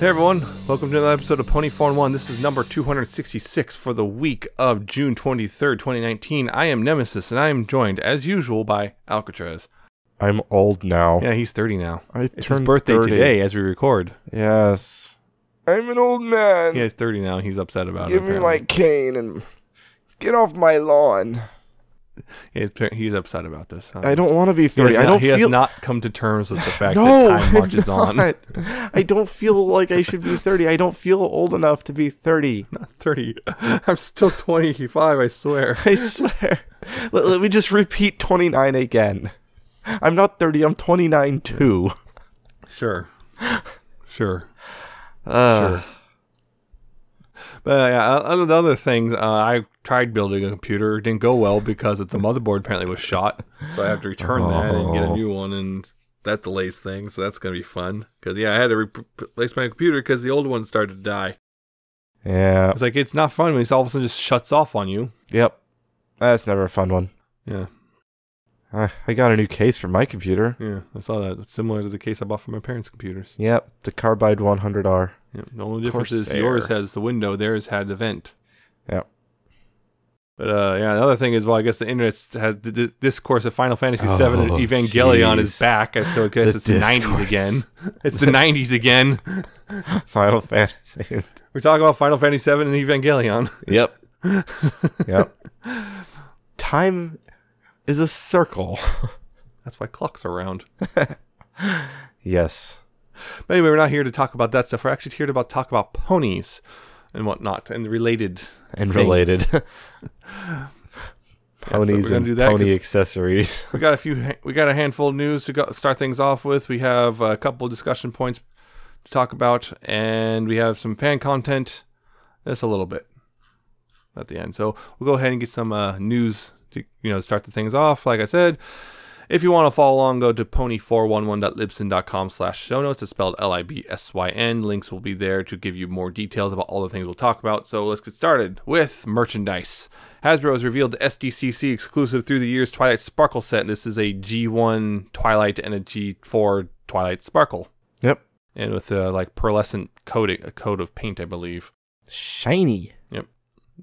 Hey everyone, welcome to another episode of Pony 4 in 1. This is number 266 for the week of June 23rd, 2019. I am Nemesis, and I am joined, as usual, by Alcatraz. I'm old now. Yeah, he's 30 now. It's his birthday 30. Today as we record. Yes. I'm an old man. Yeah, he's 30 now. He's upset about it. Give me my cane and get off my lawn. He's upset about this. I don't want to be 30. He has not come to terms with the fact that time marches on. I don't feel like I should be 30. I don't feel old enough to be 30. Not 30. I'm still 25, I swear. I swear. Let me just repeat 29 again. I'm not 30. I'm 29 too. Sure. Sure. Sure. But yeah, other things, I tried building a computer. It didn't go well because the motherboard apparently was shot. So I have to return that and get a new one, and that delays things. So that's going to be fun. Because, yeah, I had to replace my computer because the old one started to die. Yeah. It's like, it's not fun when it all of a sudden just shuts off on you. Yep. That's never a fun one. Yeah. I got a new case for my computer. Yeah, I saw that. It's similar to the case I bought for my parents' computers. Yep, the Carbide 100R. Yep. The only difference is yours has the window, theirs had the vent. Yep. But yeah, another thing is, well, I guess the internet has the discourse of Final Fantasy 7 and Evangelion is back. So I guess it's the 90s again. It's the 90s again. Final Fantasy. We're talking about Final Fantasy 7 and Evangelion. Yep. Yep. Time is a circle. That's why clocks are round. Yes. But anyway, we're not here to talk about that stuff. We're actually here to talk about ponies and whatnot and related ponies so and pony accessories. We got a handful of news to start things off with. We have a couple of discussion points to talk about, and we have some fan content. Just a little bit at the end. So we'll go ahead and get some news to start the things off. Like I said, if you want to follow along, go to pony411.libsyn.com/shownotes. It's spelled Libsyn. Links will be there to give you more details about all the things we'll talk about. So let's get started with merchandise. Hasbro has revealed the SDCC exclusive through the years Twilight Sparkle set. This is a G1 Twilight and a G4 Twilight Sparkle. Yep. And with like pearlescent coating, a coat of paint, I believe. Shiny. Yep.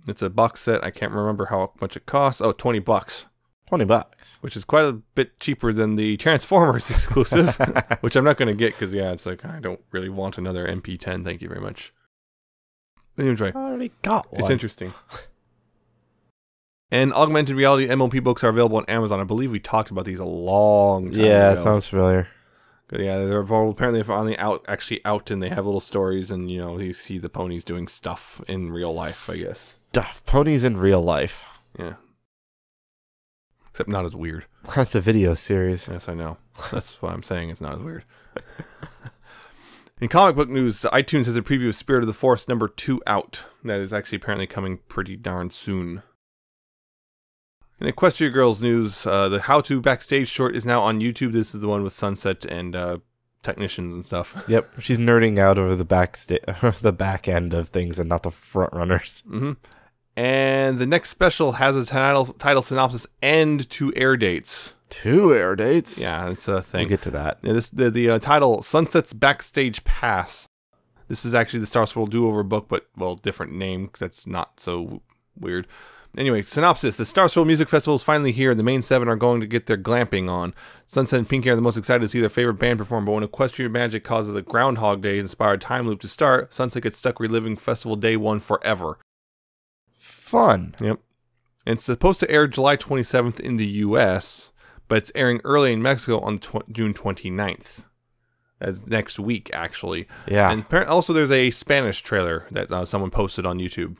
It's a box set. I can't remember how much it costs. Oh, 20 bucks. 20 bucks. Which is quite a bit cheaper than the Transformers exclusive, which I'm not going to get because, yeah, it's like, I don't really want another MP10. Thank you very much. Anyway, I already got one. It's interesting. And augmented reality MLP books are available on Amazon. I believe we talked about these a long time ago. Yeah, sounds familiar. Yeah, they're apparently finally out, and they have little stories, and, you see the ponies doing stuff in real life, I guess. Stuff. Ponies in real life. Yeah. Except not as weird. That's a video series. Yes, I know. That's why I'm saying it's not as weird. In comic book news, iTunes has a preview of Spirit of the Force number 2 out. That is actually apparently coming pretty darn soon. In Equestria Girls news, the how-to backstage short is now on YouTube. This is the one with Sunset and technicians and stuff. Yep, she's nerding out over the back end of things and not the front runners. Mm-hmm. And the next special has a title synopsis and 2 air dates. 2 air dates? Yeah, that's a thing. We'll get to that. Yeah, the title, Sunset's Backstage Pass. This is actually the Star Swirl do-over book, but, well, different name, because that's not so weird. Anyway, synopsis. The Star Swirl Music Festival is finally here, and the main 7 are going to get their glamping on. Sunset and Pinkie are the most excited to see their favorite band perform, but when Equestria Magic causes a Groundhog Day-inspired time loop to start, Sunset gets stuck reliving Festival Day 1 forever. Fun. Yep. And it's supposed to air July 27th in the U.S., but it's airing early in Mexico on June 29th. That's next week, actually. Yeah. And also, there's a Spanish trailer that someone posted on YouTube.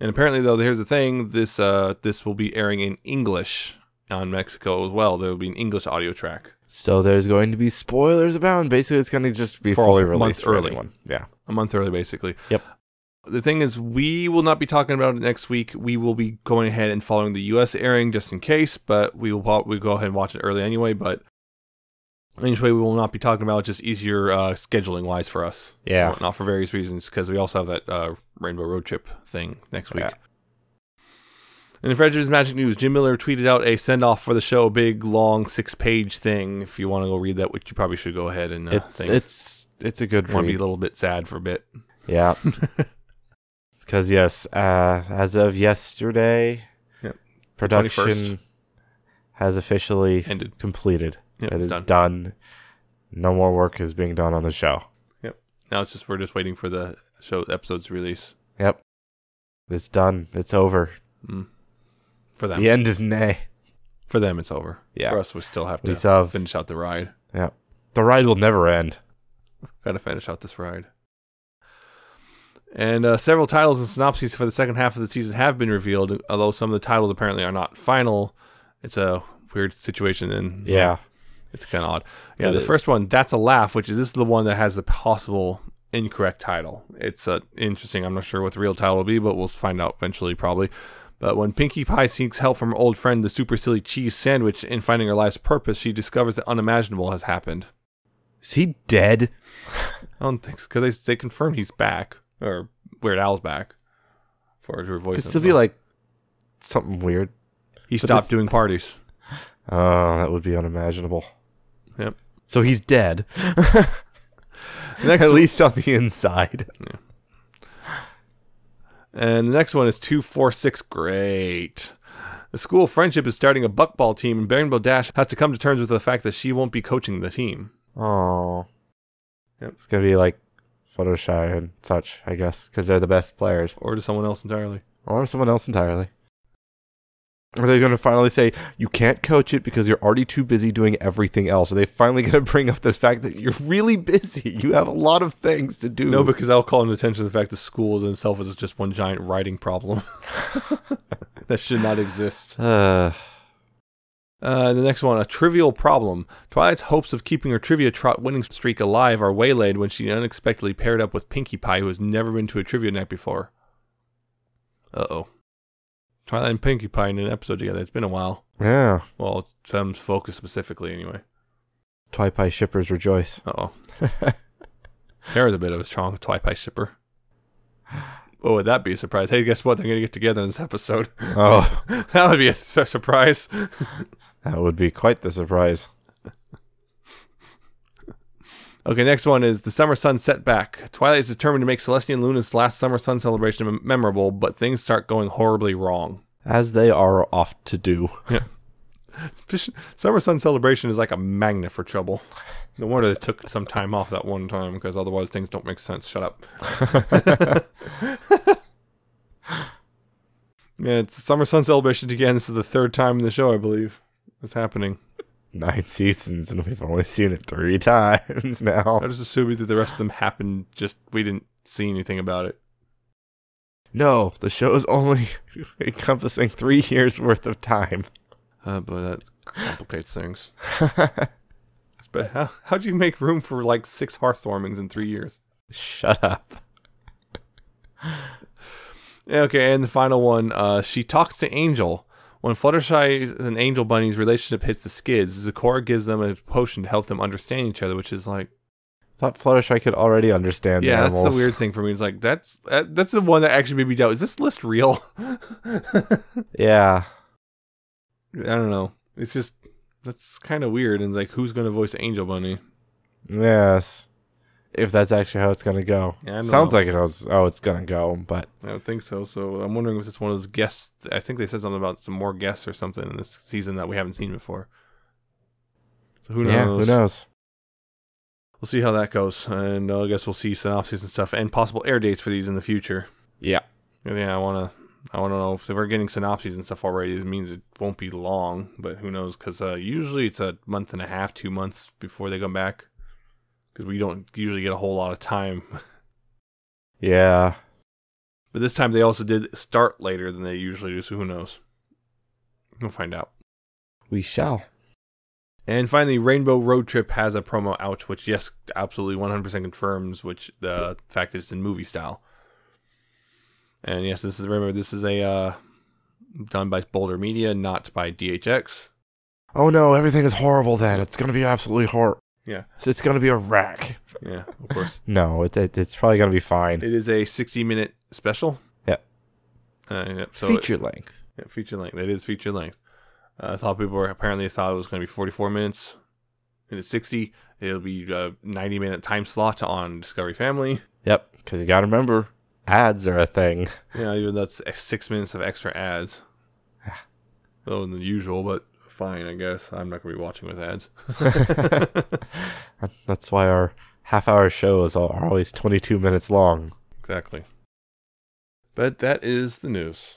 And apparently, though, here's the thing. This will be airing in English on Mexico as well. There will be an English audio track. So there's going to be spoilers abound. Basically, it's going to just be fully released for everyone. Yeah. A month early, basically. Yep. The thing is, we will not be talking about it next week. We will be going ahead and following the U.S. airing just in case, but we'll go ahead and watch it early anyway. But anyway, we will not be talking about it, just easier scheduling-wise for us. Yeah. Not for various reasons, because we also have that Rainbow Road Trip thing next week. Yeah. And in Frederick's Magic News, Jim Miller tweeted out a send-off for the show, a big, long 6-page thing. If you want to go read that, which you probably should go ahead and it's it's a good one. Be a little bit sad for a bit. Yeah. Because yes, as of yesterday, production has officially completed. Yep, it is done. No more work is being done on the show. Yep. Now it's just, we're just waiting for the show episodes release. Yep. It's done. It's over. Mm. For them. The end is nay. For them, it's over. Yeah. For us, we still have to finish out the ride. Yeah. The ride will never end. Gotta finish out this ride. And several titles and synopses for the second half of the season have been revealed, although some of the titles apparently are not final. It's a weird situation. And yeah. It's kind of odd. Yeah, the first one, That's a Laugh, which is the one that has the possible incorrect title. It's interesting. I'm not sure what the real title will be, but we'll find out eventually, probably. But when Pinkie Pie seeks help from her old friend, the super silly cheese sandwich, in finding her life's purpose, she discovers the unimaginable has happened. Is he dead? I don't think so, because they confirm he's back, or Weird Al's back. For her voice, it'll be like something weird. He stopped doing parties. Oh, that would be unimaginable. Yep. So he's dead. At least on the inside. Yeah. And the next one is 246. Great. The school friendship is starting a buckball team, and Rainbow Dash has to come to terms with the fact that she won't be coaching the team. Oh. Yep. It's going to be like Fluttershy and such, I guess, because they're the best players. Or to someone else entirely. Or someone else entirely. Are they going to finally say, you can't coach it because you're already too busy doing everything else? Are they finally going to bring up this fact that you're really busy? You have a lot of things to do. No, because I'll call into attention to the fact that school in itself is just one giant writing problem. That should not exist. The next one, A Trivial Problem. Twilight's hopes of keeping her trivia trot winning streak alive are waylaid when she unexpectedly paired up with Pinkie Pie, who has never been to a trivia night before. Uh-oh. Twilight and Pinkie Pie in an episode together. It's been a while. Yeah. Well, Sam's focus specifically, anyway. Twi Pie shippers rejoice. Uh oh. Tara's a bit of a strong Twi Pie shipper. What would that be? A surprise? Hey, guess what? They're going to get together in this episode. Oh. That would be a surprise. That would be quite the surprise. Okay, next one is The Summer Sun Setback. Twilight is determined to make Celestia and Luna's last Summer Sun celebration memorable, but things start going horribly wrong. As they are off to do. Yeah. Summer Sun celebration is like a magnet for trouble. No wonder they took some time off that one time, because otherwise things don't make sense. Shut up. Yeah, it's Summer Sun celebration again. This is the third time in the show, I believe. It's happening. 9 seasons, and we've only seen it 3 times now. I'm just assuming that the rest of them happened, just we didn't see anything about it. No, the show is only encompassing 3 years worth of time. But that complicates things. But how'd you make room for like 6 hearthwarmings in 3 years? Shut up. Okay, and the final one, She Talks to Angel. When Fluttershy and Angel Bunny's relationship hits the skids, Zakora gives them a potion to help them understand each other, which is like... I thought Fluttershy could already understand the animals. Yeah, that's the weird thing for me. It's like, that's the one that actually made me doubt. Is this list real? Yeah. I don't know. It's just... That's kind of weird. And it's like, who's going to voice Angel Bunny? Yes. If that's actually how it's going to go. Yeah, sounds like it's going to go, but... I don't think so, so I'm wondering if it's one of those guests. I think they said something about some more guests or something in this season that we haven't seen before. So who knows? Yeah, who knows? We'll see how that goes, and I guess we'll see synopses and stuff, and possible air dates for these in the future. Yeah. Yeah, I want to know if we're getting synopses and stuff already. It means it won't be long, but who knows, because usually it's a month and a half, 2 months before they come back. Because we don't usually get a whole lot of time. Yeah. But this time they also did start later than they usually do, so who knows? We'll find out. We shall. And finally, Rainbow Road Trip has a promo out, which, yes, absolutely 100% confirms, which the fact is in movie style. And yes, this is, remember, this is a done by Boulder Media, not by DHX. Oh no, everything is horrible then. It's going to be absolutely horrible. Yeah, so it's going to be a wreck. Yeah, of course. No, it's probably going to be fine. It is a 60-minute special. Yeah. Yep, so feature length. Yeah, feature length. It is feature length. I thought people apparently thought it was going to be 44 minutes. in its 60. It'll be a 90-minute time slot on Discovery Family. Yep, because you got to remember, ads are a thing. Yeah, even that's 6 minutes of extra ads. Lower than usual, but fine, I guess. I'm not going to be watching with ads. That's why our half-hour shows are always 22 minutes long. Exactly. But that is the news.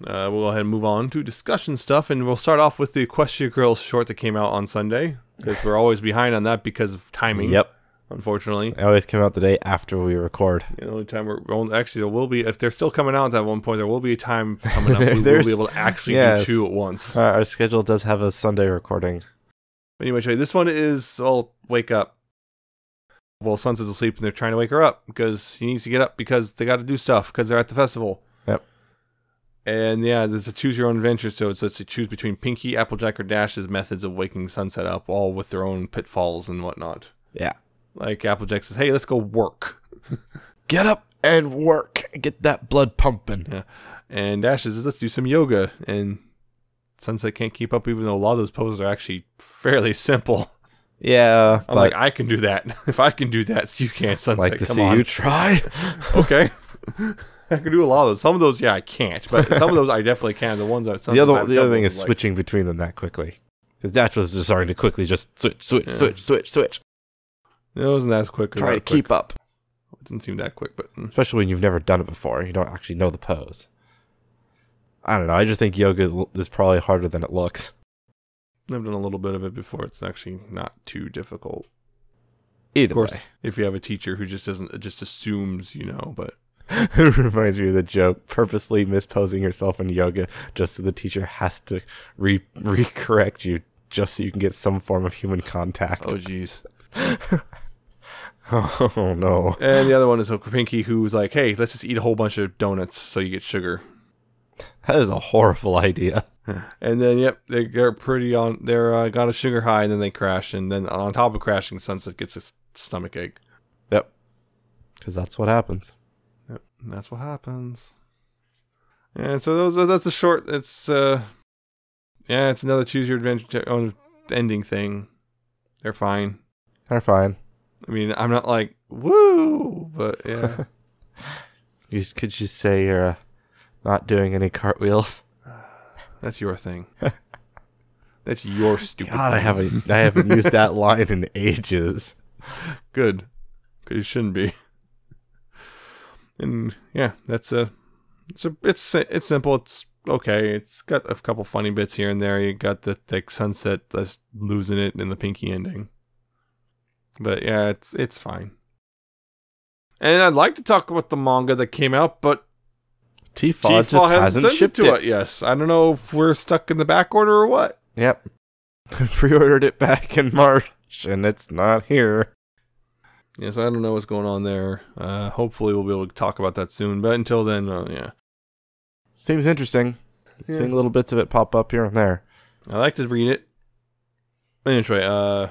We'll go ahead and move on to discussion stuff, and we'll start off with the Equestria Girls short that came out on Sunday, because we're always behind on that because of timing. Yep. Unfortunately. It always came out the day after we record. The only time we're... Actually, there will be... If they're still coming out at one point, there will be a time coming up we'll be able to actually do two at once. Our schedule does have a Sunday recording. But anyway, this one is... I'll wake up. Well, Sunset's asleep, and they're trying to wake her up, because she needs to get up, because they got to do stuff, because they're at the festival. Yep. And yeah, there's a choose-your-own-adventure, so it's to choose between Pinkie, Applejack, or Dash's methods of waking Sunset up, all with their own pitfalls and whatnot. Yeah. Like Applejack says, hey, let's go work. Get up and work. Get that blood pumping. Yeah. And Dash says, let's do some yoga. And Sunset can't keep up, even though a lot of those poses are actually fairly simple. Yeah. I'm like, I can do that. If I can do that, you can't, Sunset. Like to see you try. Okay. I can do a lot of those. Some of those, yeah, I can't. But some of those I definitely can. The ones that the other thing is like switching between them that quickly. Because Dash was just starting to quickly just switch. It wasn't that quick. Try to keep up. It didn't seem that quick, but... Especially when you've never done it before. You don't actually know the pose. I don't know. I just think yoga is probably harder than it looks. I've done a little bit of it before. It's actually not too difficult. Either way. Of course, if you have a teacher who just doesn't... just assumes, you know, but... It reminds me of the joke. Purposely misposing yourself in yoga just so the teacher has to re-correct you just so you can get some form of human contact. Oh, jeez. Oh no. And the other one is Pinkie, who's like, hey, let's just eat a whole bunch of donuts so you get sugar. That is a horrible idea. And then yep, they're pretty on they're got a sugar high, and then they crash, and then on top of crashing, Sunset gets a stomach ache. Yep, because that's what happens. Yep, that's what happens. And so that's a short. It's yeah, it's another choose your adventure ending thing. They're fine. They're fine. I mean, I'm not like, woo, but yeah. Could you say you're not doing any cartwheels? That's your thing. That's your stupid God, thing. I haven't used that line in ages. Good. Because you shouldn't be. And yeah, that's it's simple. It's okay. It's got a couple funny bits here and there. You got the like Sunset that's losing it and the Pinkie ending. But yeah, it's fine. And I'd like to talk about the manga that came out, but T-Faw just hasn't shipped it. Yes, I don't know if we're stuck in the back order or what. Yep, I pre-ordered it back in March, and it's not here. Yes, yeah, so I don't know what's going on there. Hopefully, we'll be able to talk about that soon. But until then, yeah, seems interesting. Yeah. Seeing little bits of it pop up here and there. I like to read it. Anyway, Of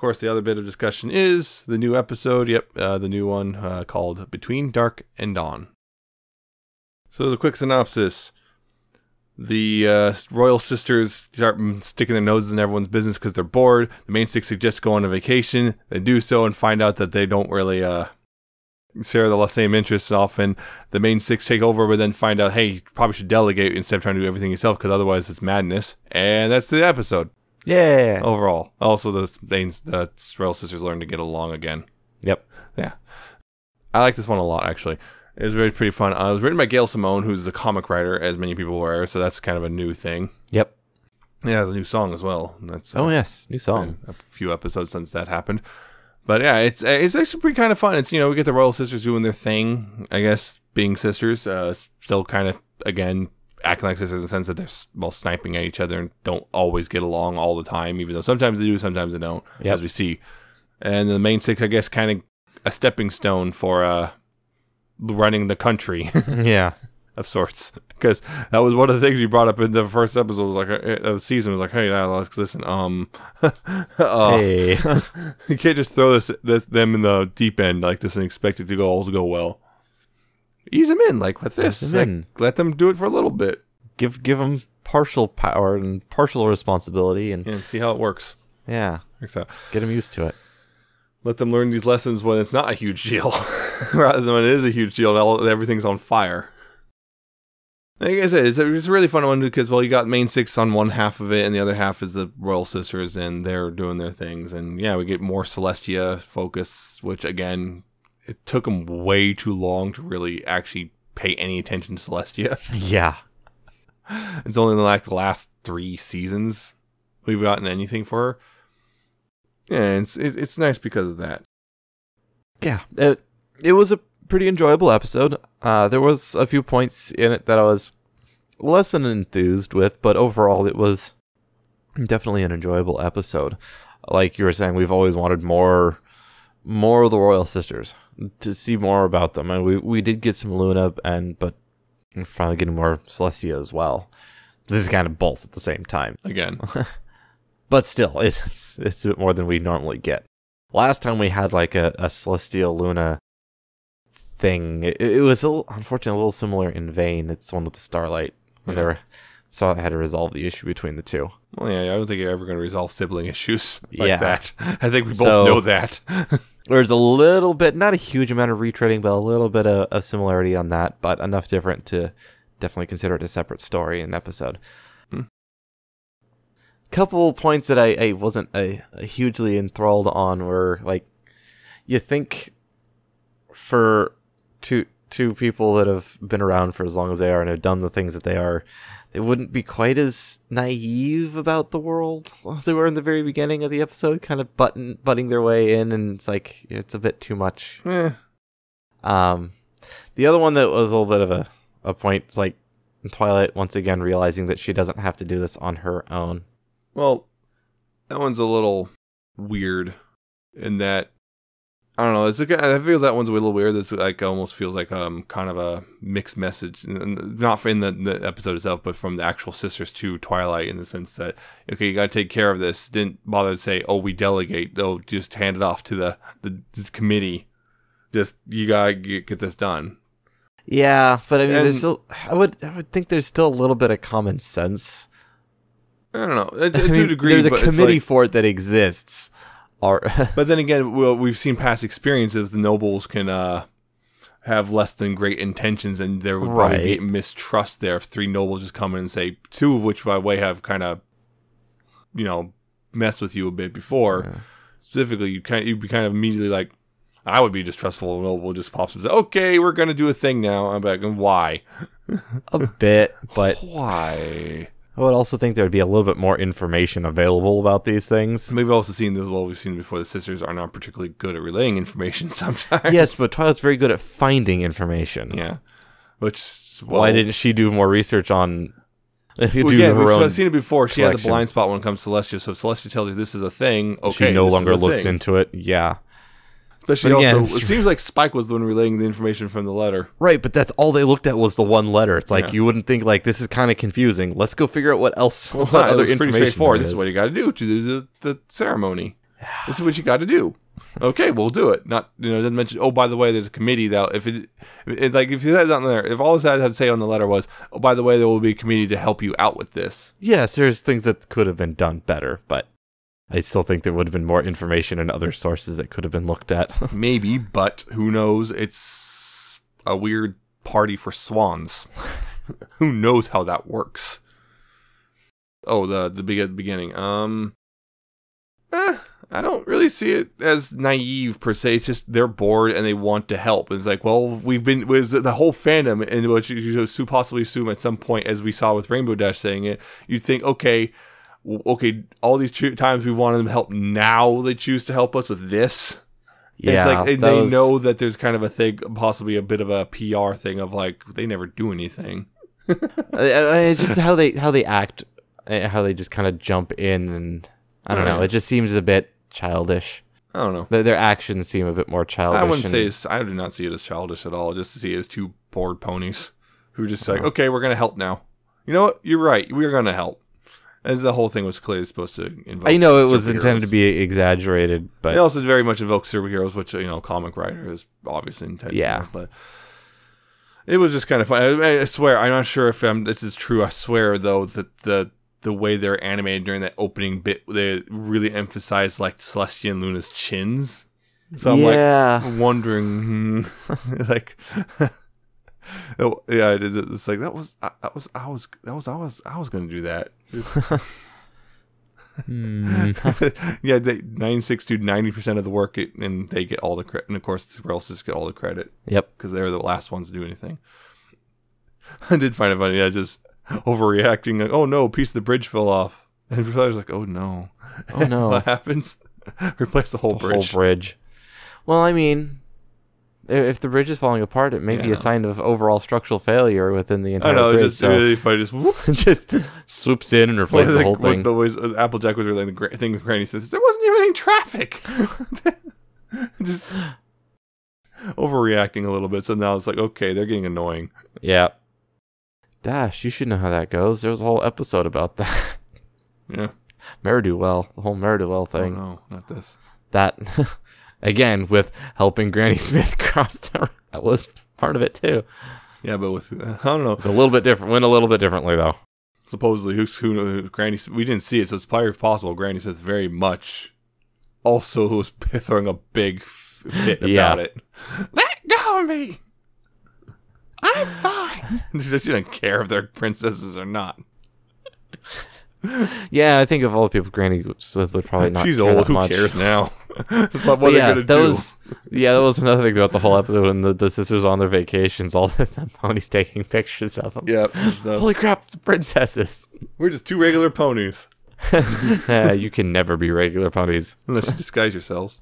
course, the other bit of discussion is the new episode. Yep, the new one called Between Dark and Dawn. So the quick synopsis. The royal sisters start sticking their noses in everyone's business because they're bored. The main six suggest going on a vacation. They do so and find out that they don't really share the same interests often. The main six take over, but then find out, hey, you probably should delegate instead of trying to do everything yourself because otherwise it's madness. And that's the episode. Yeah. Overall. Also, the royal sisters learn to get along again. Yep. Yeah. I like this one a lot, actually. It was really pretty fun. It was written by Gail Simone, who's a comic writer, as many people were, so that's kind of a new thing. Yep. Yeah, there's a new song as well. That's oh, yes. New song. A few episodes since that happened. But yeah, it's actually pretty kind of fun. It's, you know, we get the royal sisters doing their thing, I guess, being sisters. Still kind of, again, acting like sisters in the sense that they're well sniping at each other and don't always get along all the time, even though sometimes they do, sometimes they don't, yep, as we see. And the main six, I guess, kind of a stepping stone for running the country, yeah, of sorts. Because that was one of the things you brought up in the first episode, was like the season was like, hey, Alex, listen, hey, you can't just throw them in the deep end like this and expect it to all go well. Ease them in, like with this. Like, let them do it for a little bit. Give them partial power and partial responsibility, and see how it works. Yeah. Get them used to it. Let them learn these lessons when it's not a huge deal, rather than when it is a huge deal and everything's on fire. Like I said, it's a really fun one because, well, you got Main Six on one half of it, and the other half is the Royal Sisters, and they're doing their things. And yeah, we get more Celestia focus, which again, it took them way too long to really actually pay any attention to Celestia. Yeah. It's only in like the last 3 seasons we've gotten anything for her. Yeah, it's nice because of that. Yeah, it was a pretty enjoyable episode. There was a few points in it that I was less than enthused with, but overall it was definitely an enjoyable episode. Like you were saying, we've always wanted more of the Royal Sisters, to see more about them, and we did get some Luna, but we're finally getting more Celestia as well. This is kind of both at the same time again. But still, it's a bit more than we normally get. Last time we had like a Celestia Luna thing. It was a little, unfortunately a little similar in vein. It's the one with the Starlight. When they were, saw I had to resolve the issue between the two. Well, yeah, I don't think you're ever going to resolve sibling issues like that. I think we both know that. There's a little bit, not a huge amount of retreading, but a little bit of similarity on that, but enough different to definitely consider it a separate story and episode. Couple points that I wasn't hugely enthralled on were, like, you think for two people that have been around for as long as they are and have done the things that they are, they wouldn't be quite as naive about the world as they were in the very beginning of the episode, kind of butting their way in, and it's like, it's a bit too much. The other one that was a little bit of a point is, like, Twilight once again realizing that she doesn't have to do this on her own. Well, that one's a little weird in that, I don't know, I feel that one's a little weird. It's like, almost feels like kind of a mixed message, not in the episode itself, but from the actual sisters to Twilight, in the sense that, okay, you gotta take care of this. Didn't bother to say, oh, we delegate. Oh, just hand it off to the committee. Just, you gotta get this done. Yeah, but I mean, there's still, I would think there's still a little bit of common sense. I don't know. To a degree, there's a committee for it that exists. But then again, we've seen past experiences. The nobles can have less than great intentions, and there would probably be mistrust there if 3 nobles just come in and say, 2 of which, by the way, have kind of, you know, messed with you a bit before. Yeah. Specifically, you'd be kind of immediately like, I would be distrustful. A noble just pops up and says, okay, we're going to do a thing now. I'm back. And why? A bit, but why? I would also think there would be a little bit more information available about these things. We've also seen this, well, we've seen before, the sisters are not particularly good at relaying information sometimes. Yes, but Twilight's very good at finding information. Yeah. Which, well, why didn't she do more research on... I've seen it before. She has a blind spot when it comes to Celestia, so if Celestia tells you this is a thing, okay, she no longer looks into it. Yeah. Especially also, it seems like Spike was the one relaying the information from the letter. Right, but that's all they looked at was the one letter. It's like, you wouldn't think, like, this is kind of confusing. Let's go figure out what else, other information. Pretty straightforward. This is what you got to do the ceremony. This is what you got to do. Okay, we'll do it. Not, you know, it doesn't mention, oh, by the way, there's a committee that, it's like, if you had something there, if all that had to say on the letter was, oh, by the way, there will be a committee to help you out with this. Yes, there's things that could have been done better, but I still think there would have been more information and other sources that could have been looked at. Maybe, but who knows? It's a weird party for swans. Who knows how that works? Oh, the beginning. I don't really see it as naive per se. It's just they're bored and they want to help. It's like, well, we've been with the whole fandom, and what you should possibly assume at some point, as we saw with Rainbow Dash saying it, you'd think, okay, all these times we wanted them to help, now they choose to help us with this. Yeah, it's like they know that there's kind of a thing, possibly a bit of a PR thing of like, they never do anything. It's just how they act, how they just kind of jump in, and I don't know. It just seems a bit childish. I don't know. Their actions seem a bit more childish. I wouldn't say I do not see it as childish at all. Just to see it as 2 bored ponies who are just like, okay, we're gonna help now. You know what? You're right. We're gonna help. As the whole thing was clearly supposed to invoke, I know it was intended to be exaggerated, but it also very much evokes superheroes, which, you know, comic writer is obviously intended. Yeah, but it was just kind of funny. I swear, I'm not sure if this is true. I swear though that the the way they're animated during that opening bit, they really emphasize like Celestia and Luna's chins. So I'm like wondering, like, yeah, it's like I was gonna do that. Yeah, they 96 do 90% of the work, and they get all the credit, and of course the Railsys get all the credit. Yep, because they were the last ones to do anything. I did find it funny. Yeah, just overreacting. Like, oh no, piece of the bridge fell off, and I was like, oh no, oh no, what happens? Replace the whole bridge. Whole bridge. Well, I mean, if the bridge is falling apart, it may be a sign of overall structural failure within the entire bridge. Just so really funny, just swoops in and replaces the whole thing. Applejack was relaying the thing with Granny Smith. There wasn't even any traffic. Just overreacting a little bit. So now it's like, okay, they're getting annoying. Yeah. Dash, you should know how that goes. There was a whole episode about that. Yeah. Meriduel, the whole Meriduel thing. Oh, no, not this. That, again, with helping Granny Smith cross the, that was part of it too. Yeah, but with, I don't know. It's a little bit different, went a little bit differently though. Supposedly, who Granny, we didn't see it, so it's probably possible Granny Smith very much also was throwing a big fit about it. Let go of me! I'm fine! She doesn't care if they're princesses or not. Yeah, I think of all the people, Granny Smith would probably not. She's old. Who cares now? It's like, what are they gonna do? That was another thing throughout the whole episode when the sisters on their vacations, all the time Pony's taking pictures of them. Yeah. Holy crap! It's princesses. We're just two regular ponies. You can never be regular ponies unless you disguise yourselves.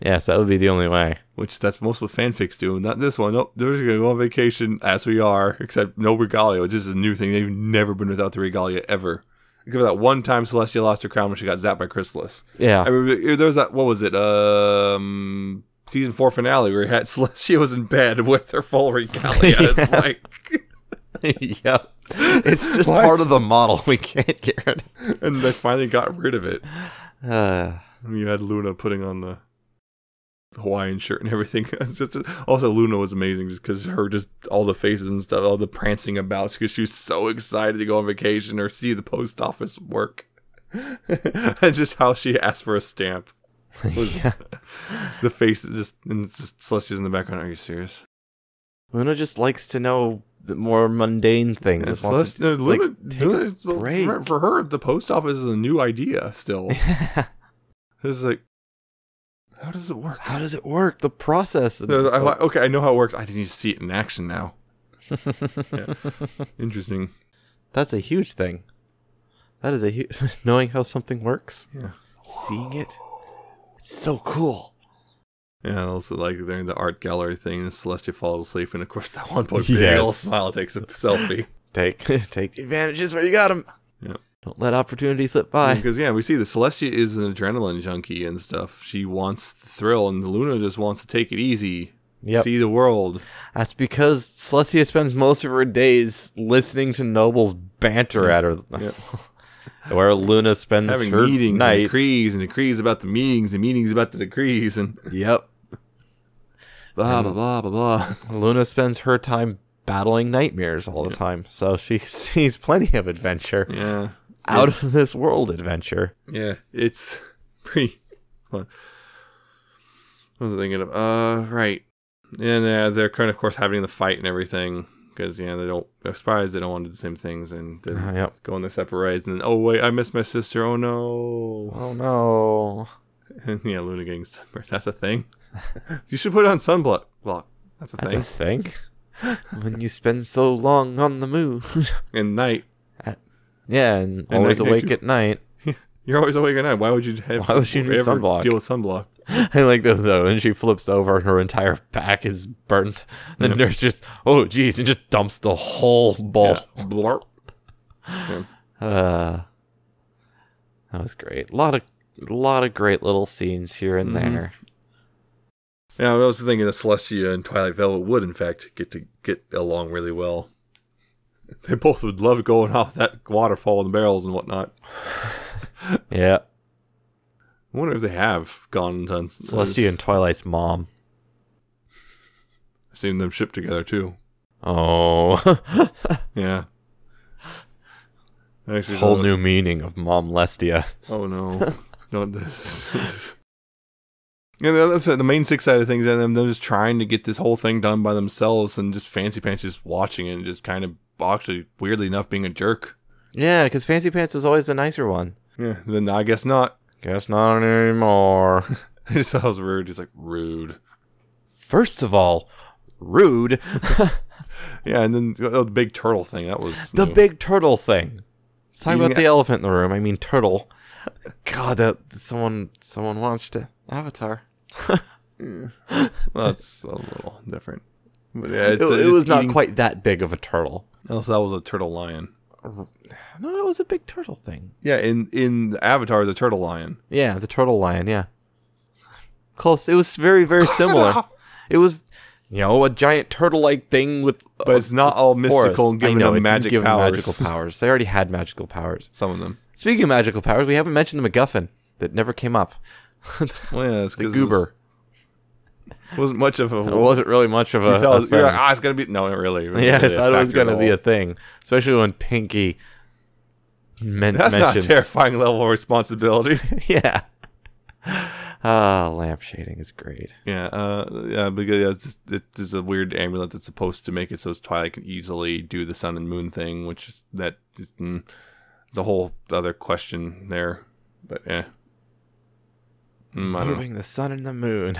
Yes, that would be the only way. Which that's most what fanfics do. Not this one. Nope, they're just going to go on vacation as we are, except no regalia, which is a new thing. They've never been without the regalia ever. Except for that one time Celestia lost her crown when she got zapped by Chrysalis. Yeah. I remember there was that, what was it? Season 4 finale where Celestia was in bed with her full regalia. It's like, yep. It's just part of the model. We can't get rid of it. And they finally got rid of it. You had Luna putting on the Hawaiian shirt and everything. Also, Luna was amazing just because her, just all the faces and stuff, all the prancing about, because she was so excited to go on vacation or see the post office work. And just how she asked for a stamp. Yeah. The faces just Celestia's in the background. Are you serious? Luna just likes to know the more mundane things. Just wants to, Luna, for her, the post office is a new idea still. It's like, how does it work? How does it work? The process. Okay, I know how it works. I need to see it in action now. Yeah. Interesting. That's a huge thing. That is a huge... Knowing how something works. Yeah. Seeing it. It's so cool. Yeah, also like during the art gallery thing, Celestia falls asleep, and of course that one point Gail Smile takes a selfie. Take the advantages where you got them. Yeah. Don't let opportunity slip by. Because, yeah, we see the Celestia is an adrenaline junkie and stuff. She wants the thrill, and Luna just wants to take it easy, see the world. That's because Celestia spends most of her days listening to Noble's banter at her. Yep. Where Luna spends having her meetings nights. And decrees about the meetings, and meetings about the decrees. And blah, blah, blah, blah, blah. Luna spends her time battling nightmares all the time, so she sees plenty of adventure. Yeah. Out of this world adventure. Yeah, it's pretty fun. What was I thinking of? Right. And they're kind of course, having the fight and everything. Because, you know, they don't, they're surprised they don't want to do the same things. And they're going their separate ways. And then, oh, wait, I miss my sister. Oh, no. Oh, no. And, yeah, Luna getting sunburned. That's a thing. You should put on sunblock. Well, that's a thing. That's a thing. When you spend so long on the moon. And night. Yeah, and always awake at night. You're always awake at night. Why would you have sunblock? Deal with sunblock? I like that though. And she flips over, and her entire back is burnt. And the nurse just, oh geez, and just dumps the whole bowl. Yeah. Blurp. Yeah. That was great. A lot of great little scenes here and there. Yeah, I was thinking that Celestia and Twilight Velvet would, in fact, get along really well. They both would love going off that waterfall and barrels and whatnot. Yeah. I wonder if they have gone on... Celestia and Twilight's mom. I've seen them ship together, too. Oh. Yeah. Actually, whole new meaning of Mom Lestia. Oh no. Don't this. And that's the main six side of things, and them just trying to get this whole thing done by themselves, and just Fancy Pants just watching it and just kind of actually, weirdly enough, being a jerk. Yeah, because Fancy Pants was always the nicer one. Yeah, then I guess not. Guess not anymore. It just sounds rude. He's like, rude. First of all, rude. Yeah, and then the big turtle thing. That was the big turtle thing. Let's talk about the elephant in the room. I mean, turtle. God, that someone watched it. Avatar. Well, that's a little different. But yeah, it was not quite that big of a turtle. Else, that was a turtle lion. No, that was a big turtle thing. Yeah, in Avatar, the turtle lion. Yeah, the turtle lion. Yeah, close. It was very, very close similar. Enough. It was, you know, a giant turtle-like thing with. But it's not all mystical and giving them magic powers. Magical powers. They already had magical powers. Some of them. Speaking of magical powers, we haven't mentioned the MacGuffin that never came up. Well, yeah, the goober. Wasn't much of a. It wasn't really much of a. You're like, ah, it's gonna be no, not really. Yeah, I thought it was gonna be a thing, especially when Pinkie mentioned. That's not a terrifying level of responsibility. Yeah. Ah, lamp shading is great. Yeah, yeah, because it's a weird amulet that's supposed to make it so Twilight can easily do the sun and moon thing, which is that is the whole other question there. But yeah, moving the sun and the moon.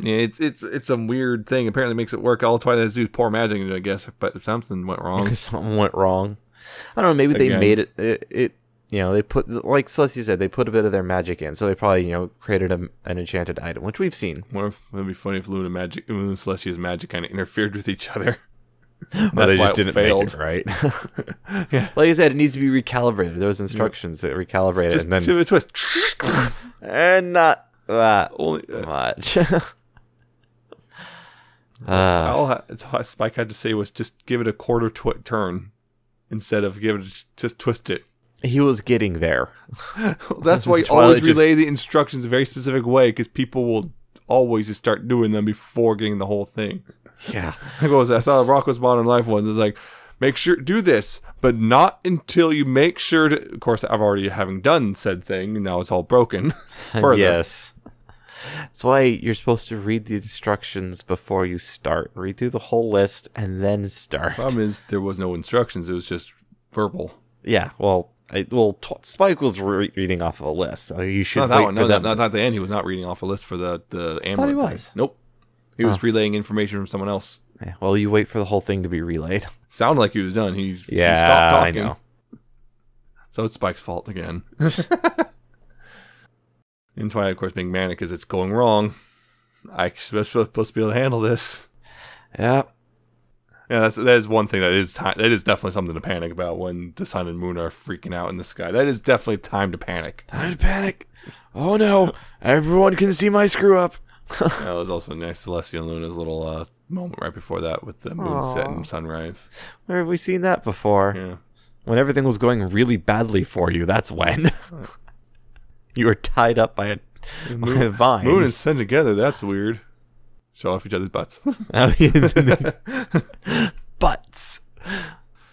Yeah, it's some weird thing. Apparently makes it work. All Twilight has to do is pour magic into it, I guess, but something went wrong. Something went wrong. I don't know, maybe again. They made it, you know, they put, like Celestia said, they put a bit of their magic in, so they probably, you know, created an enchanted item, which we've seen. What if, it would be funny if Luna magic, Luna and Celestia's magic kind of interfered with each other. Well, they just didn't fail, right? Yeah. Like I said, it needs to be recalibrated. There was instructions to recalibrate it, and then give it a twist. And not that only much. All Spike had to say was just give it a quarter turn instead of give it just twist it. He was getting there. Well, that's why you always relay the instructions a very specific way, because people will always just start doing them before getting the whole thing. Yeah. Like, what was that? I saw Rocko's Modern Life once. It's like, make sure do this, but not until you make sure to. Of course, I've already having done said thing, and now it's all broken. Yes. That's why you're supposed to read the instructions before you start. Read through the whole list and then start. The problem is there was no instructions. It was just verbal. Yeah. Well, Spike was reading off of a list. So you should. Not that one. No, not the end. He was not reading off a list for the amulet. I thought he was. Nope. He was relaying information from someone else. Yeah, well, you wait for the whole thing to be relayed. Sounded like he was done. He stopped talking. I know. So it's Spike's fault again. And Twilight, of course, being manic because it's going wrong. I'm supposed to be able to handle this. Yeah. Yeah, that is one thing that is definitely something to panic about when the sun and moon are freaking out in the sky. That is definitely time to panic. Time to panic. Oh, no. Everyone can see my screw up. That was also nice. Celestia and Luna's little moment right before that with the moon set and sunrise. Where have we seen that before? Yeah. When everything was going really badly for you, that's when. You were tied up by a vine. Moon and sun together, that's weird. Show off each other's butts. Butts.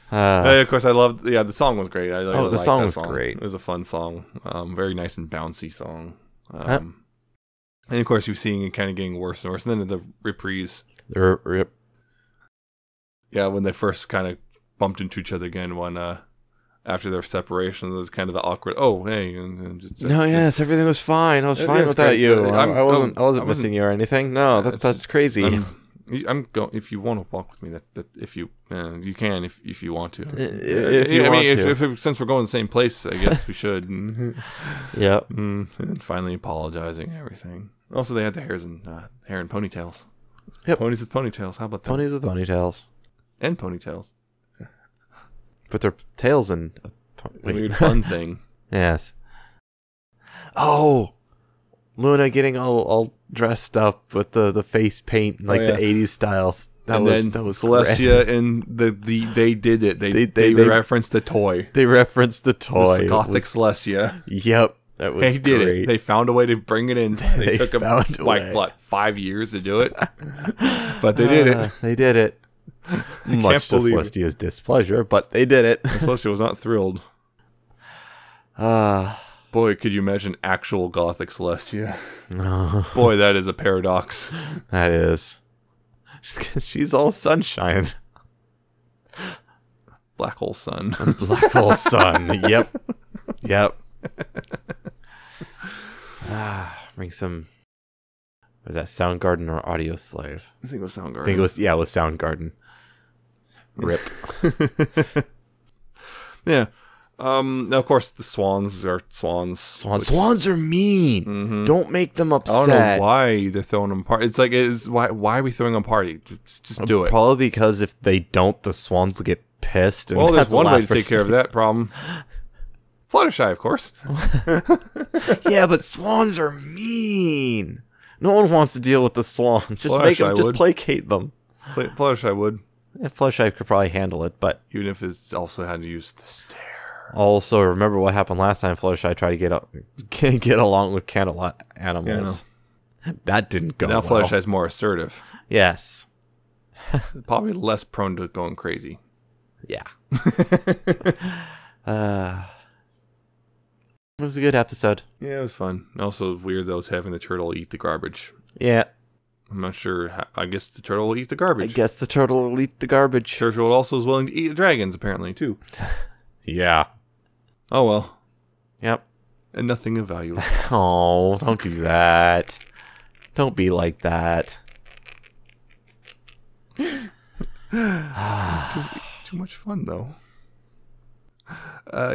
Of course, I loved, yeah, the song was great. I really the song was great. It was a fun song. Very nice and bouncy song. And of course, you're seeing it kind of getting worse and worse. And then the reprise. The rip. Yeah, when they first kind of bumped into each other again when... After their separation, it was kind of the awkward. Oh, hey! Yes, everything was fine. I was fine without you. I wasn't missing you or anything. No, that's crazy. I'm going. If you want to walk with me, if you you can, if you want to. Since we're going to the same place, I guess we should. Yeah. And finally apologizing and everything. Also, they had the hair and ponytails. Yep. Ponies with ponytails. How about that? Ponies with ponytails. And ponytails. Put their tails in a weird fun thing. Yes. Oh, Luna getting all dressed up with the face paint and, like, the 80s style. That was Celestia great. And they did it. They referenced the toy. They referenced the toy. It was Gothic Celestia. Yep. That was great. Did it. They found a way to bring it in. They took them like what 5 years to do it, but they did it. They did it. Much to Celestia's displeasure, but they did it. Celestia was not thrilled. Boy, could you imagine actual Gothic Celestia? No. Boy, that is a paradox. That is. She's all sunshine. Black hole sun. Black hole sun. Yep. Yep. Bring some... Was that Soundgarden or Audio Slave? I think it was Soundgarden. I think it was, yeah, it was Soundgarden. Rip. Yeah. Now, of course, the swans are swans. Swans, swans are mean. Mm-hmm. Don't make them upset. I don't know why they're throwing them apart. It's like, why are we throwing them apart? Just do it. Probably because if they don't, the swans will get pissed. And well, there's one way to take care of that problem. Fluttershy, of course. Yeah, but swans are mean. No one wants to deal with the swans. Just make them, just placate them. Fluttershy would. Yeah, Fluttershy could probably handle it, but... Even if it's also had to use the stare. Also, remember what happened last time Fluttershy tried to get along with candlelight animals. Yeah, that didn't go well. Now Fluttershy's more assertive. Yes. Probably less prone to going crazy. Yeah. It was a good episode. Yeah, it was fun. Also weird though, having the turtle eat the garbage. Yeah. I'm not sure. I guess the turtle will eat the garbage. I guess the turtle will eat the garbage. Turtle also is willing to eat dragons, apparently, too. Yeah. Oh, well. Yep. And nothing of value. Oh, don't do that. Don't be like that. It's too much fun, though.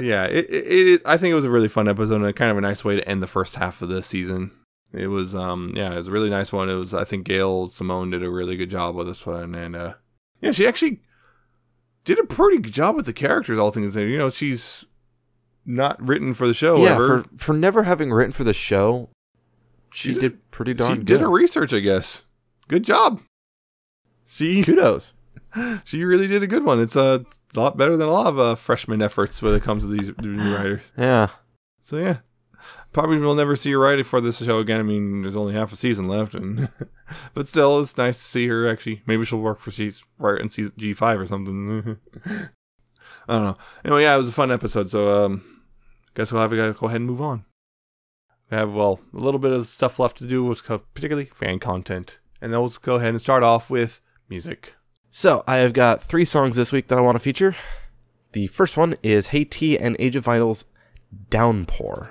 Yeah, I think it was a really fun episode and kind of a nice way to end the first half of this season. It was, yeah, it was a really nice one. It was, I think Gail Simone did a really good job with this one, and yeah, she actually did a pretty good job with the characters. All things, you know, she's not written for the show. Yeah, ever. For never having written for the show, she did pretty darn good. She did her research, I guess. Good job. Kudos. She really did a good one. It's a lot better than a lot of freshman efforts when it comes to these new writers. Yeah. So yeah. Probably we'll never see her write it for this show again. I mean, there's only half a season left, and but still, it's nice to see her. Actually, maybe she'll work for in season G5 or something. I don't know. Anyway, yeah, it was a fun episode. So, guess we'll have to go ahead and move on. We have a little bit of stuff left to do, which particularly fan content, and then we'll go ahead and start off with music. So I have got 3 songs this week that I want to feature. The first one is Hey T and Age of Vinyls, Downpour.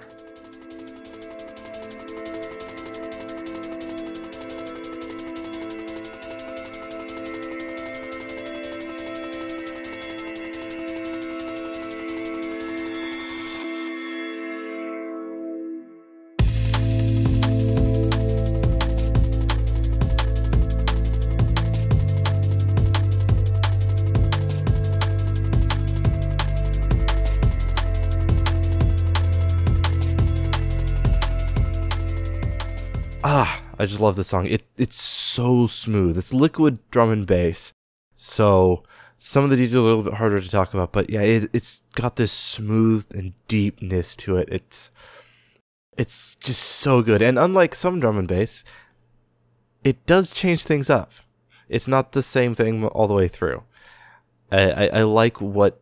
I just love this song. It's so smooth. It's liquid drum and bass. So some of the details are a little bit harder to talk about, but yeah, it's got this smooth and deepness to it. It's just so good. And unlike some drum and bass, it does change things up. It's not the same thing all the way through. I like what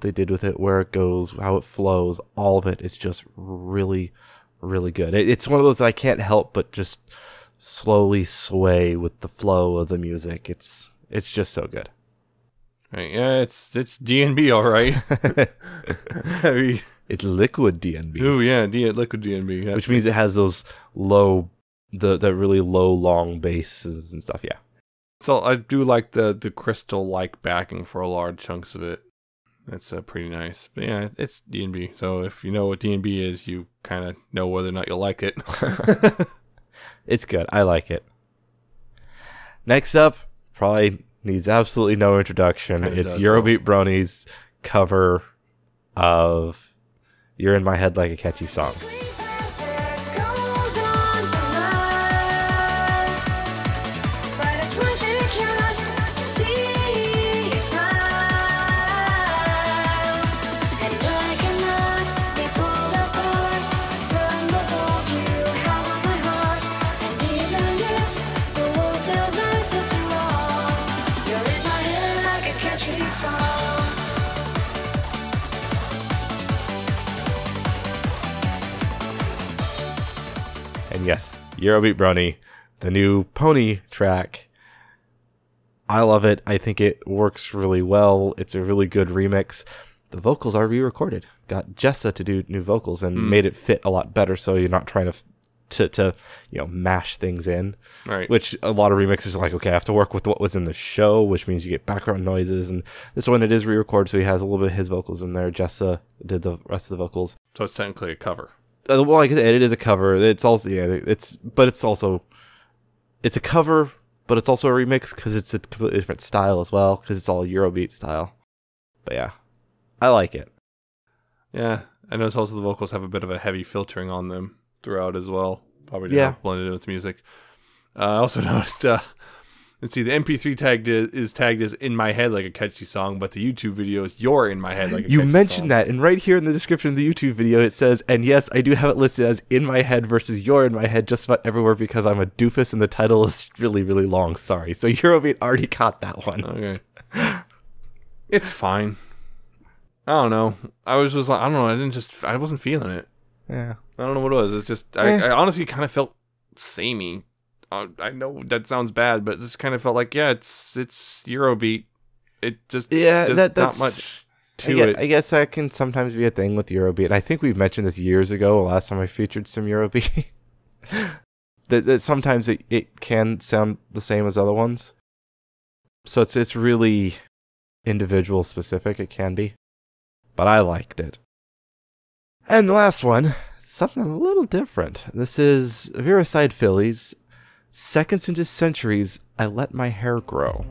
they did with it, where it goes, how it flows, all of it. It's just really good. It's one of those that I can't help but just slowly sway with the flow of the music. It's just so good. Right, yeah, it's DNB, all right. I mean, it's liquid DNB. Oh yeah, liquid DNB. Yeah. Which means it has those low, the really low long basses and stuff. Yeah. So I do like the crystal like backing for large chunks of it. That's pretty nice. But yeah, it's D&B. So if you know what D&B is, you kind of know whether or not you'll like it. It's good. I like it. Next up, probably needs absolutely no introduction. It's Eurobeat Bronies' cover of You're In My Head Like A Catchy Song. Eurobeat Brony, the new Pony track. I love it. I think it works really well. It's a really good remix. The vocals are re-recorded. Got Jessa to do new vocals and made it fit a lot better, so you're not trying to you know, mash things in. Right. Which a lot of remixers are like, okay, I have to work with what was in the show, which means you get background noises. And this one, it is re-recorded, so he has a little bit of his vocals in there. Jessa did the rest of the vocals. So it's technically a cover. Well, like I said, it is a cover. It's also, yeah, it's a cover, but it's also a remix because it's a completely different style as well, because it's all Eurobeat style. But yeah, I like it. Yeah, I notice also the vocals have a bit of a heavy filtering on them throughout as well. Probably not blended in with the music. I also noticed, let's see, the MP3 tag is tagged as In My Head Like A Catchy Song, but the YouTube video is You're In My Head Like A Catchy Song. You mentioned that, and right here in the description of the YouTube video, it says, and yes, I do have it listed as In My Head versus You're In My Head just about everywhere because I'm a doofus and the title is really, really long. Sorry. So Eurobeat already caught that one. Okay. It's fine. I don't know. I was just like, I don't know. I wasn't feeling it. Yeah. I don't know what it was. It's just, I honestly kind of felt samey. I know that sounds bad, but it just kind of felt like, yeah, it's Eurobeat. It just, that's not much to it. I guess that can sometimes be a thing with Eurobeat. And I think we've mentioned this years ago, last time I featured some Eurobeat, that sometimes it can sound the same as other ones. So it's really individual specific. It can be. But I liked it. And the last one, something a little different. This is Vericide Phillies, Seconds into Centuries, I Let My Hair Grow.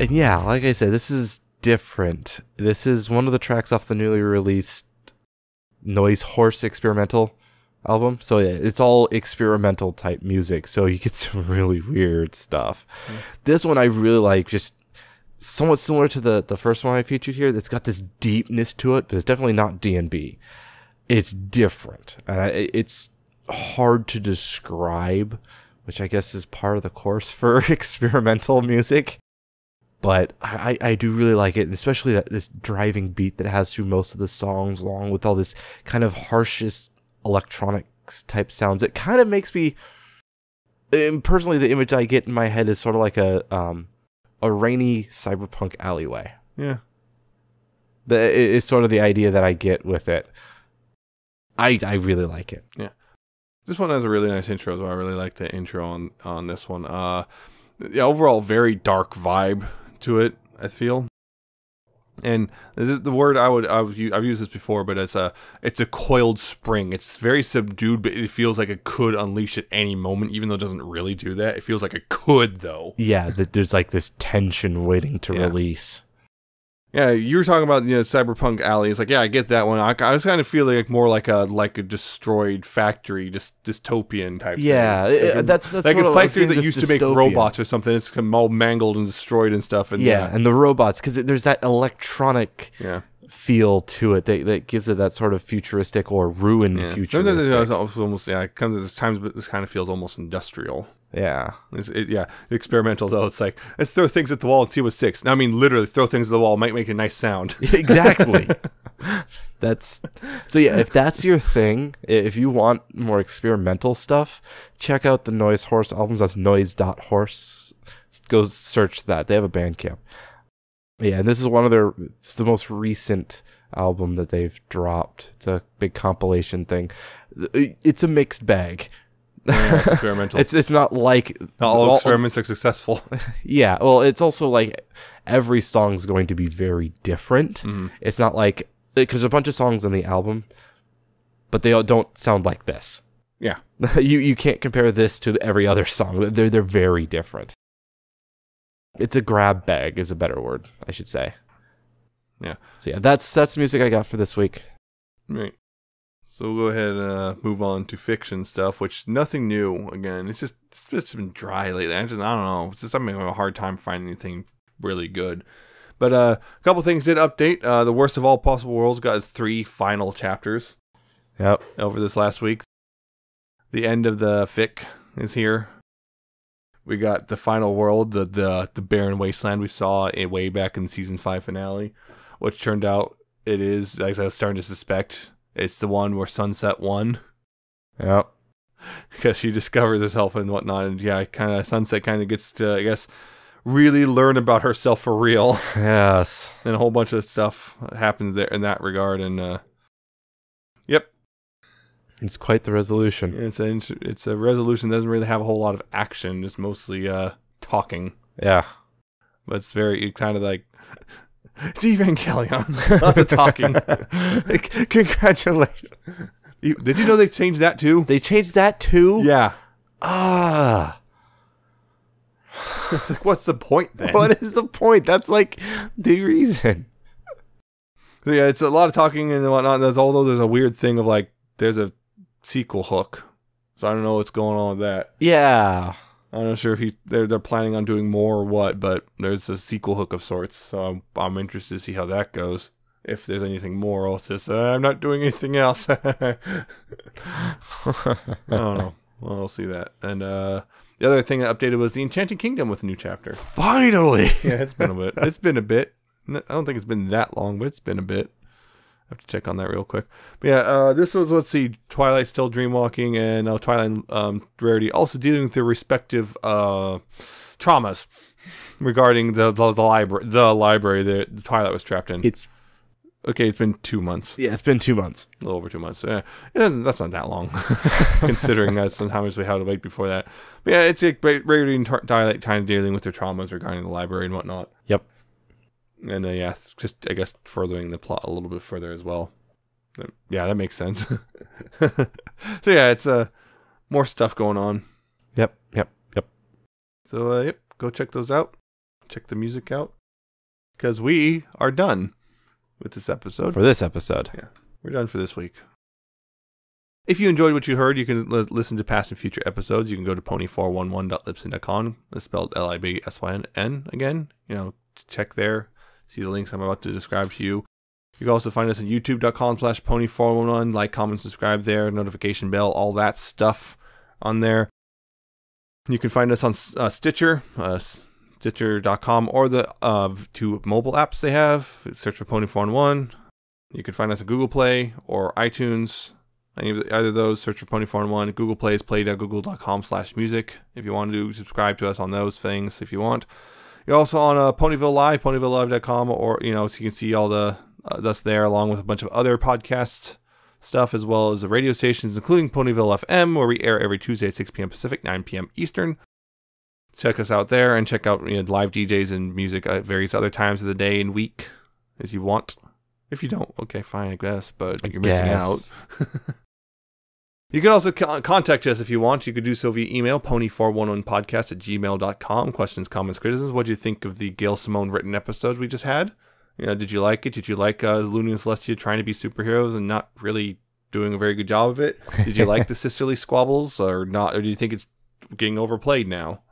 And yeah, like I said, this is different. This is one of the tracks off the newly released Noise Horse experimental album. So yeah, it's all experimental type music. So you get some really weird stuff. This one I really like, just somewhat similar to the first one I featured here. That's got this deepness to it, but it's definitely not D&B. It's different. It's hard to describe, which I guess is part of the course for experimental music. But I do really like it, and especially this driving beat that it has through most of the songs, along with all this kind of harshest electronics type sounds. It kind of makes me, personally, the image I get in my head is sort of like a rainy cyberpunk alleyway. Yeah, it's sort of the idea that I get with it. I really like it. Yeah, this one has a really nice intro as well. I really like the intro on this one. Yeah, overall very dark vibe to it, I feel. And the word I've used this before, but it's a coiled spring. It's very subdued, but it feels like it could unleash at any moment, even though it doesn't really do that. It feels like it could, though. Yeah, there's like this tension waiting to release. Yeah, you were talking about, you know, Cyberpunk Alley. It's like, yeah, I get that one. I was kind of feeling like more like a destroyed factory, just dystopian type. Yeah, thing. Like that's like a factory that used dystopian. To make robots or something. It's all mangled and destroyed and stuff. And yeah, and the robots, because there's that electronic feel to it that gives it that sort of futuristic or ruined futuristic. It's almost it comes at this times, but this kind of feels almost industrial. Yeah. Experimental, though. It's like, let's throw things at the wall and see what sticks. Now, I mean, literally, throw things at the wall might make a nice sound. Exactly. So, yeah, if that's your thing, if you want more experimental stuff, check out the Noise Horse albums. That's noise.horse. Go search that. They have a Bandcamp. Yeah, and this is one of their, it's the most recent album that they've dropped. It's a big compilation thing. It's a mixed bag. Yeah, it's experimental. It's not like all experiments are successful. Yeah, well, it's also like every song's going to be very different. It's not like, because a bunch of songs on the album, but they all don't sound like this. Yeah, you can't compare this to every other song. They're very different. It's a grab bag is a better word, I should say. Yeah. So yeah, that's the music I got for this week. Right. So we'll go ahead and move on to fiction stuff, which nothing new. Again, it's just been dry lately. I don't know. It's just I'm having a hard time finding anything really good. But a couple things did update. The Worst of All Possible Worlds got its 3 final chapters. Yep. Over this last week. The end of the fic is here. We got the final world, the barren wasteland we saw way back in the season 5 finale, which turned out it is, as I was starting to suspect, it's the one where Sunset won. Yep. Because she discovers herself and whatnot, and yeah, Sunset kind of gets to, I guess, really learn about herself for real. Yes. And a whole bunch of stuff happens there in that regard, and yep. It's quite the resolution. It's a resolution that doesn't really have a whole lot of action, just mostly talking. Yeah. But it's very kind of like... It's Evangelion. Lots of talking. Congratulations. Did you know they changed that too? They changed that too? Yeah. Ah. It's like, what's the point then? What is the point? That's like the reason. So yeah, it's a lot of talking and whatnot. Although there's a weird thing of like, there's a sequel hook. So I don't know what's going on with that. Yeah. I'm not sure if they're planning on doing more or what, but there's a sequel hook of sorts, so I'm interested to see how that goes. If there's anything more, I'll just I'm not doing anything else. I don't know. Well, we'll see that. And the other thing that updated was the Enchanted Kingdom with a new chapter. Finally! Yeah, it's been a bit. It's been a bit. I don't think it's been that long, but it's been a bit. I have to check on that real quick. But yeah, this was, let's see, Twilight still dreamwalking, and now Twilight and Rarity also dealing with their respective traumas regarding the library that Twilight was trapped in. Okay, it's been 2 months. Yeah, it's been 2 months. A little over 2 months. So yeah, that's not that long, considering that's how much we had to wait before that. But yeah, it's like Rarity and Twilight kind of dealing with their traumas regarding the library and whatnot. Yep. And yeah, just I guess furthering the plot a little bit further as well. Yeah, that makes sense. So yeah, it's more stuff going on. Yep. So yep, go check those out. Check the music out, because we are done with this episode. For this episode, yeah, we're done for this week. If you enjoyed what you heard, you can listen to past and future episodes. You can go to pony411.libsyn.com. It's spelled Libsyn. Again, you know, check there. See the links I'm about to describe to you. You can also find us at youtube.com/pony411. Like, comment, subscribe there, notification bell, all that stuff on there. You can find us on Stitcher, stitcher.com, or the 2 mobile apps they have. Search for Pony411. You can find us at Google Play or iTunes. Either of those, search for Pony411. Google Play is play.google.com/music. If you want to subscribe to us on those things, if you want. You're also on Ponyville Live, ponyvillelive.com, or, you know, so you can see all the that's there, along with a bunch of other podcast stuff, as well as the radio stations, including Ponyville FM, where we air every Tuesday at 6 p.m. Pacific, 9 p.m. Eastern. Check us out there and check out, you know, live DJs and music at various other times of the day and week, as you want. If you don't, okay, fine, I guess, but you're missing out. You can also contact us if you want. You could do so via email, pony411podcast@gmail.com. Questions, comments, criticisms. What do you think of the Gail Simone written episodes we just had? You know, did you like it? Did you like Luna and Celestia trying to be superheroes and not really doing a very good job of it? Did you like the sisterly squabbles or not? Or do you think it's getting overplayed now?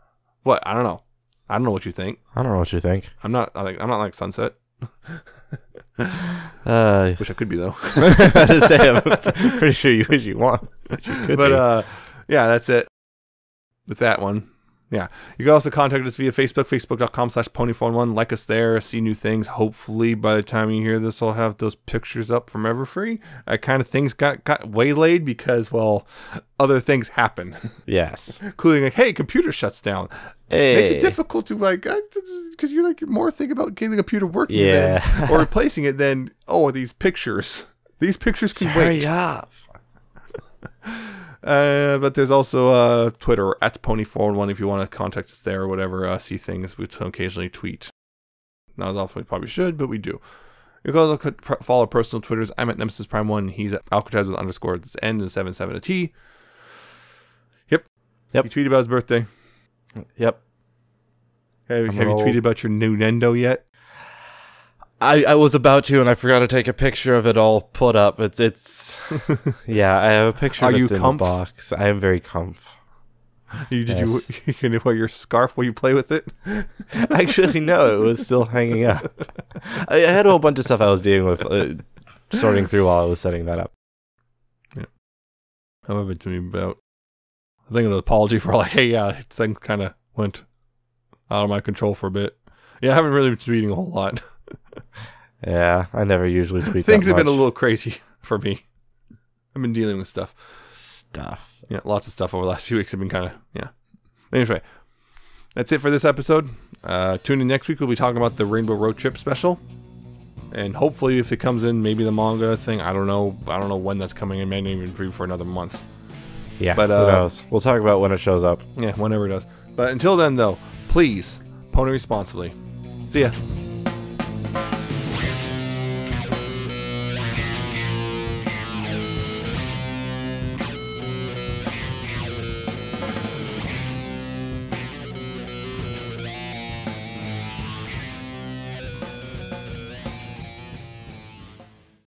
What? I don't know. I don't know what you think. I don't know what you think. I'm not like Sunset. Wish I could be, though. I'm pretty sure you wish you want. But yeah, that's it with that one. Yeah, you can also contact us via Facebook, facebook.com/pony411. Like us there, see new things. Hopefully, by the time you hear this, I'll have those pictures up from Everfree. That kind of things got waylaid because, well, other things happen. Yes, including like, hey, computer shuts down. Hey. Makes it difficult to like because you're like more think about getting the computer working, yeah, than, or replacing it. Then oh, these pictures. These pictures can wait. Hurry up. But there's also Twitter at Pony411 if you want to contact us there or whatever. See things. We occasionally tweet. Not as often we probably should, but we do. You can also follow personal Twitters. I'm at NemesisPrime1. He's at Alcatraz with underscore at this end and 77 a T. Yep. You tweeted about his birthday. Yep. Have you tweeted about your new Nendo yet? I was about to, and I forgot to take a picture of it all put up. It's yeah, I have a picture of it in the box. I am very comf. You can wear your scarf while you play with it? Actually, no, it was still hanging up. I had a whole bunch of stuff I was dealing with, sorting through while I was setting that up. Yeah. I'm a bit about... I think an apology for like, hey, yeah, things kind of went out of my control for a bit. Yeah, I haven't really been tweeting a whole lot. Yeah, I never usually tweet Things have been a little crazy for me. I've been dealing with stuff. Yeah, lots of stuff over the last few weeks have been kind of, yeah. Anyway, that's it for this episode. Tune in next week. We'll be talking about the Rainbow Road Trip special. And hopefully, if it comes in, maybe the manga thing. I don't know. I don't know when that's coming in. May not even be for another month. Yeah, but who knows? We'll talk about when it shows up. Yeah, whenever it does. But until then, though, please pony responsibly. See ya.